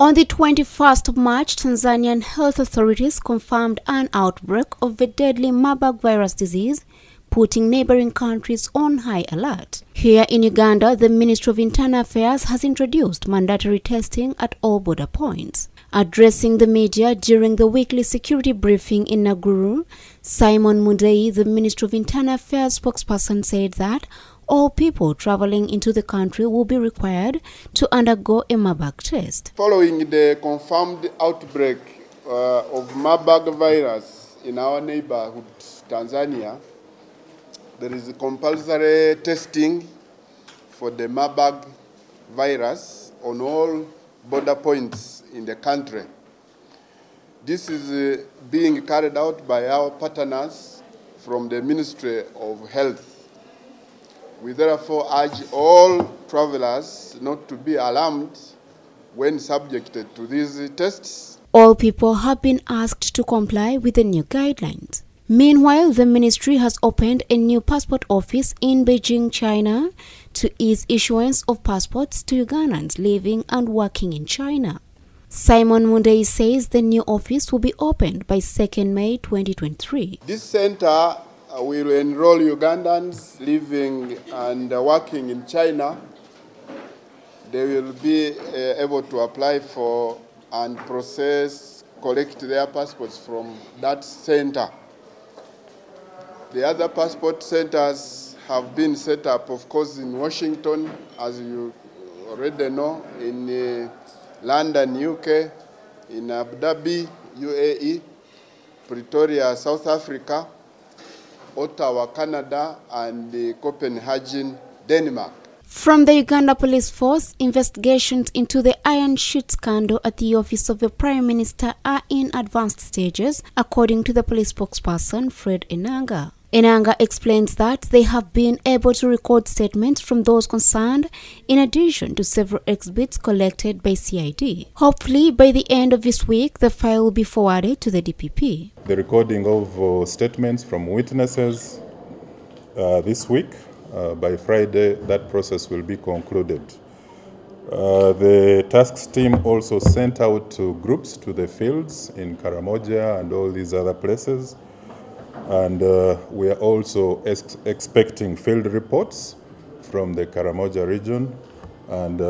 On the 21st of March, Tanzanian health authorities confirmed an outbreak of the deadly Marburg virus disease, putting neighboring countries on high alert. Here in Uganda, the Ministry of Internal Affairs has introduced mandatory testing at all border points. Addressing the media during the weekly security briefing in Naguru, Simon Mudei, the Ministry of Internal Affairs spokesperson, said that all people traveling into the country will be required to undergo a Mabag test. Following the confirmed outbreak of Marburg virus in our neighborhood, Tanzania, there is compulsory testing for the Marburg virus on all border points in the country. This is being carried out by our partners from the Ministry of Health. We therefore urge all travelers not to be alarmed when subjected to these tests. All people have been asked to comply with the new guidelines. Meanwhile, the ministry has opened a new passport office in Beijing, China, to ease issuance of passports to Ugandans living and working in China. Simon Munday says the new office will be opened by 2nd May 2023. This center will enroll Ugandans living and working in China. They will be able to apply for and collect their passports from that center. The other passport centers have been set up, of course, in Washington, as you already know, in London, UK, in Abu Dhabi, UAE, Pretoria, South Africa, Ottawa, Canada, and Copenhagen, Denmark. From the Uganda Police Force, investigations into the Iron Sheet scandal at the office of the Prime Minister are in advanced stages, according to the police spokesperson, Fred Enanga. Enanga explains that they have been able to record statements from those concerned, in addition to several exhibits collected by CID. Hopefully, by the end of this week, the file will be forwarded to the DPP. The recording of statements from witnesses this week, by Friday, that process will be concluded. The tasks team also sent out to groups to the fields in Karamoja and all these other places. And we are also expecting field reports from the Karamoja region and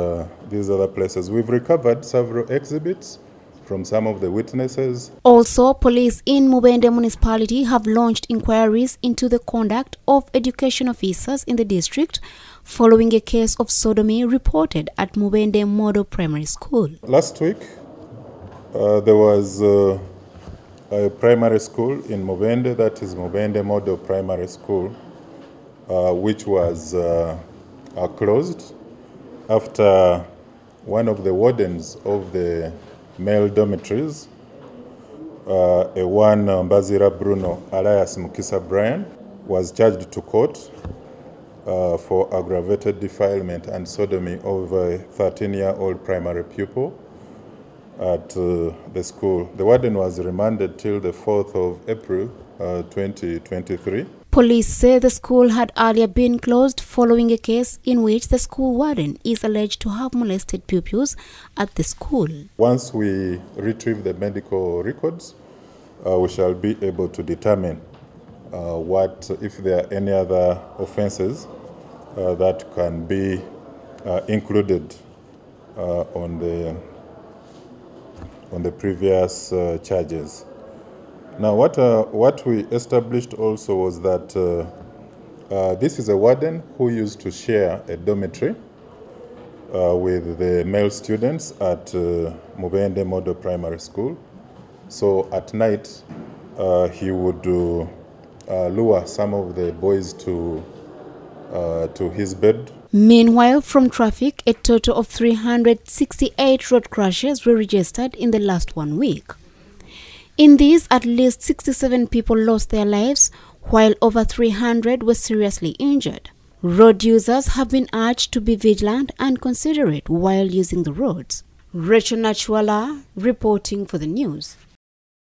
these other places. We've recovered several exhibits from some of the witnesses. Also, police in Mubende municipality have launched inquiries into the conduct of education officers in the district following a case of sodomy reported at Mubende Model Primary School. Last week, there was a primary school in Mubende, that is Mubende Model Primary School, which was closed after one of the wardens of the male dormitories, Mbazira Bruno alias Mukisa Bryan, was charged to court for aggravated defilement and sodomy of a 13-year-old primary pupil at the school. The warden was remanded till the 4th of April 2023. Police say the school had earlier been closed following a case in which the school warden is alleged to have molested pupils at the school. Once we retrieve the medical records, we shall be able to determine if there are any other offenses that can be included on the previous charges. Now, what we established also was that this is a warden who used to share a dormitory with the male students at Mubende Model Primary School. So at night, he would lure some of the boys to his bed. Meanwhile, from traffic, a total of 368 road crashes were registered in the last 1 week. In these, at least 67 people lost their lives, while over 300 were seriously injured. Road users have been urged to be vigilant and considerate while using the roads. Rachel Nachuala reporting for the news.